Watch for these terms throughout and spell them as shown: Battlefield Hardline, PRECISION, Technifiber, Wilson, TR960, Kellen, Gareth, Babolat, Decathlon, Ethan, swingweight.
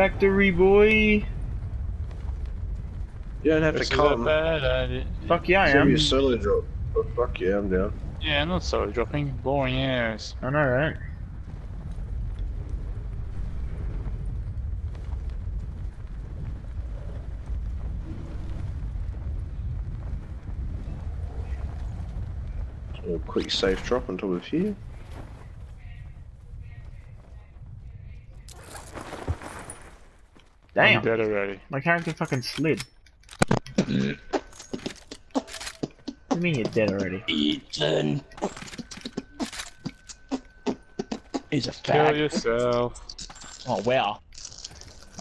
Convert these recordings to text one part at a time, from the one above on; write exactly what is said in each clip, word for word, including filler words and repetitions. factory, boy. You don't have this to come. Fuck yeah, I am. Give me a solo drop. Oh, fuck yeah, I'm down. Yeah, I'm not solo dropping. Boring ass. I know, right? A quick safe drop on top of here. Damn. I'm dead already. My character fucking slid. What do you mean you're dead already? Ethan. He's a fag. Kill yourself. Oh wow.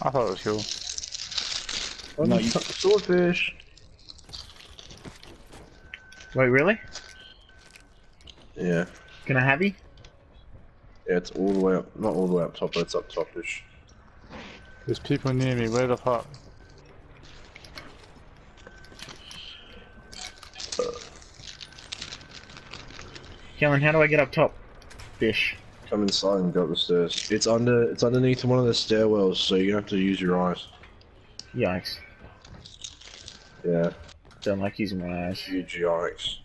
I thought it was cool. No, you took the swordfish. Wait, really? Yeah. Can I have you? Yeah, it's all the way up. Not all the way up top, but it's up topish. There's people near me. Where the fuck? Kellen, how do I get up top? Fish. Come inside and go up the stairs. It's under. It's underneath one of the stairwells, so you're gonna have to use your eyes. Yikes. Yeah. Don't like using my eyes. Huge yikes.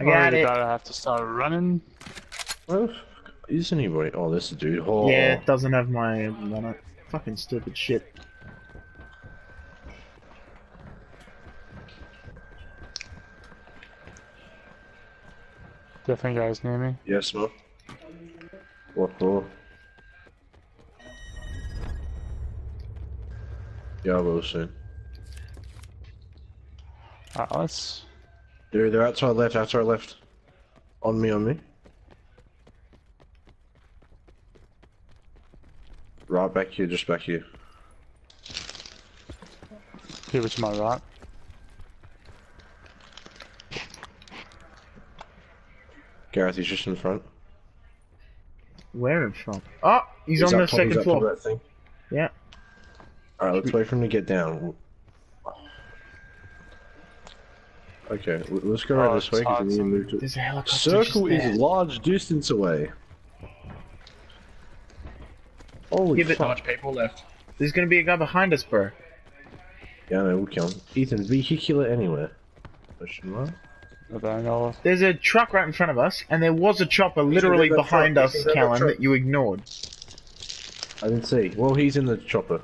I got it. I have to start running. Where the fuck is anybody? Oh, there's a dude. Oh. Yeah, it doesn't have my emblem on it. Fucking stupid shit. Definitely guys near me. Yes, man. What for? Yeah, I will soon. Alright, let's... They're, they're outside left, outside left. On me, on me. Right back here, just back here. Here to my right. Gareth, he's just in front. Where in front? Oh, he's, he's on the top, second floor. Thing. Yeah. Alright, let's wait for him to get down. Okay, let's go right oh, this way because we need to move to. There's a helicopter. Circle is a large distance away. Holy fuck. How much people left? There's gonna be a guy behind us, bro. Yeah, no, we'll kill him. Ethan, vehicular anywhere. Question mark? I don't know. There's a truck right in front of us, and there was a chopper literally behind us, Kellen, that you ignored. I didn't see. Well, he's in the chopper.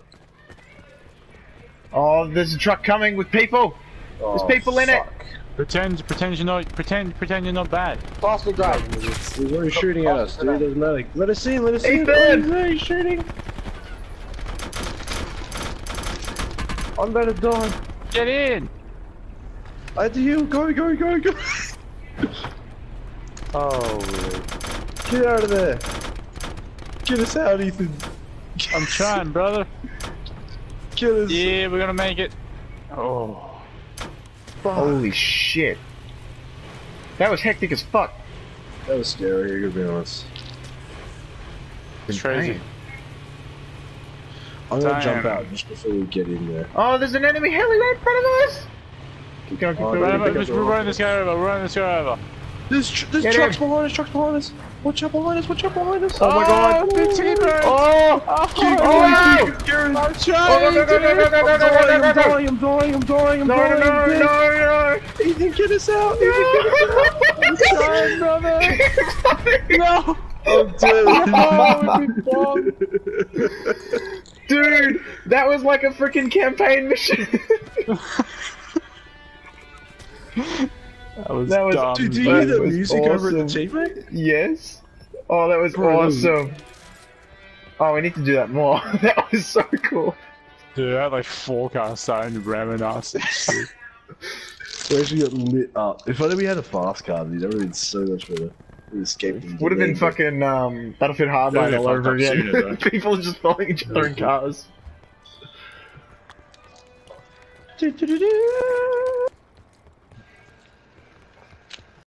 Oh, there's a truck coming with people! There's oh, people in fuck. it! Pretend, pretend you're not, pretend, pretend you're not bad. Faster, guys! He's already shooting at us, dude, it doesn't matter. Let us see, let us see! Oh, he's shooting! I'm about to die. Get in! I had to heal, go, go, go, go! Oh, get out of there! Get us out, Ethan! I'm trying, brother! Get us! Yeah, we're gonna make it! Oh. Fuck. Holy shit. That was hectic as fuck. That was scary, you're gonna be honest. It's crazy. I'm gonna Damn. jump out just before we get in there. Oh, there's an enemy heli right in front of us! Keep going, keep oh, going. We're running run this guy over, we're running this guy over. There's, tr there's trucks in. behind us, trucks behind us! Watch out behind us, watch out behind us! Oh, oh my god! Oh! Oh! Keep going! I'm trying! I'm dying, I'm dying, I'm dying, I'm dying! No, no, no, no, no! Ethan, get us out! Ethan, get us out! I'm sorry, brother! No! I'm dead! No, we've been bombed! Dude! That was like a freaking campaign mission! That was, that was dumb. Did you hear the music awesome. over at the teammate? Yes. Oh, that was Bro. awesome. Oh, we need to do that more. That was so cool. Dude, I had like four cars starting to ram in us. We actually got lit up. If only we had a fast car, dude, that would have been so much better. We escaped. Would have been fucking um, Battlefield Hardline all over again. Sooner, people just following each other in cars. Do, do, do, do.